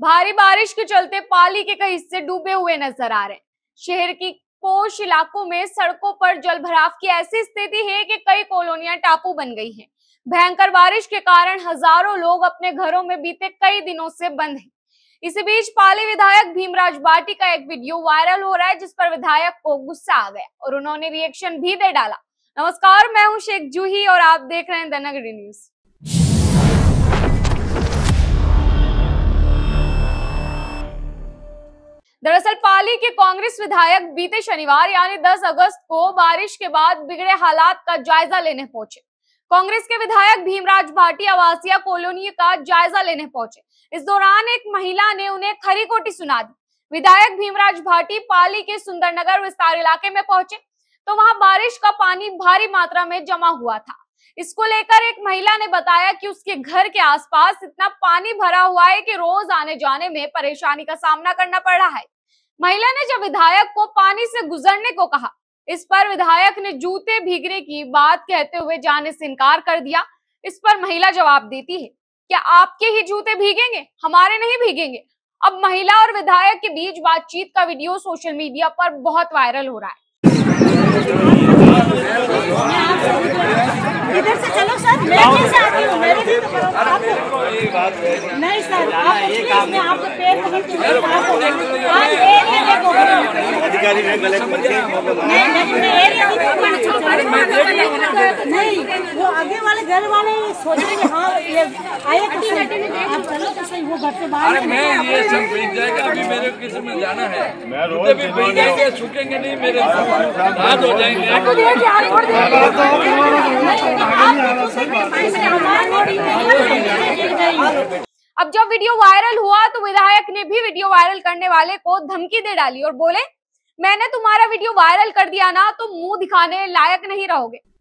भारी बारिश के चलते पाली के कई हिस्से डूबे हुए नजर आ रहे हैं। शहर की पोश इलाकों में सड़कों पर जलभराव की ऐसी स्थिति है कि कई कॉलोनियां टापू बन गई हैं। भयंकर बारिश के कारण हजारों लोग अपने घरों में बीते कई दिनों से बंद हैं। इसी बीच पाली विधायक भीमराज भाटी का एक वीडियो वायरल हो रहा है, जिस पर विधायक को गुस्सा आ गया और उन्होंने रिएक्शन भी दे डाला। नमस्कार, मैं हूँ शेख जूही और आप देख रहे हैं द नागरी न्यूज़। दरअसल पाली के कांग्रेस विधायक बीते शनिवार यानी 10 अगस्त को बारिश के बाद बिगड़े हालात का जायजा लेने पहुंचे। कांग्रेस के विधायक भीमराज भाटी आवासीय कॉलोनी का जायजा लेने पहुंचे। इस दौरान एक महिला ने उन्हें खरी खोटी सुना दी। विधायक भीमराज भाटी पाली के सुंदरनगर विस्तार इलाके में पहुंचे तो वहां बारिश का पानी भारी मात्रा में जमा हुआ था। इसको लेकर एक महिला ने बताया कि उसके घर के आसपास इतना पानी भरा हुआ है कि रोज आने जाने में परेशानी का सामना करना पड़ रहा है। महिला ने जब विधायक को पानी से गुजरने को कहा, इस पर विधायक ने जूते भीगने की बात कहते हुए जाने से इनकार कर दिया। इस पर महिला जवाब देती है, क्या आपके ही जूते भीगेंगे, हमारे नहीं भीगेंगे। अब महिला और विधायक के बीच बातचीत का वीडियो सोशल मीडिया पर बहुत वायरल हो रहा है। इधर से चलो सर, मैं से आती हूं, मेरे भी तो आपको ये बात है नहीं सर, आप एक काम में आपको पैर अधिकारी ने गलत नहीं, वो आगे वाले घर वाले सोचेंगे हां ये आए किसी ने आप चलो तो सही, वो घर से बाहर मैं ये सब भीग जाएगा। अभी मेरे किसी में जाना है, मैं रोज भीगेंगे सूखेंगे नहीं, मेरे हाथ हो जाएंगे। अब जब वीडियो वायरल हुआ तो विधायक ने भी वीडियो वायरल करने वाले को धमकी दे डाली और बोले, मैंने तुम्हारा वीडियो वायरल कर दिया ना तो मुंह दिखाने लायक नहीं रहोगे।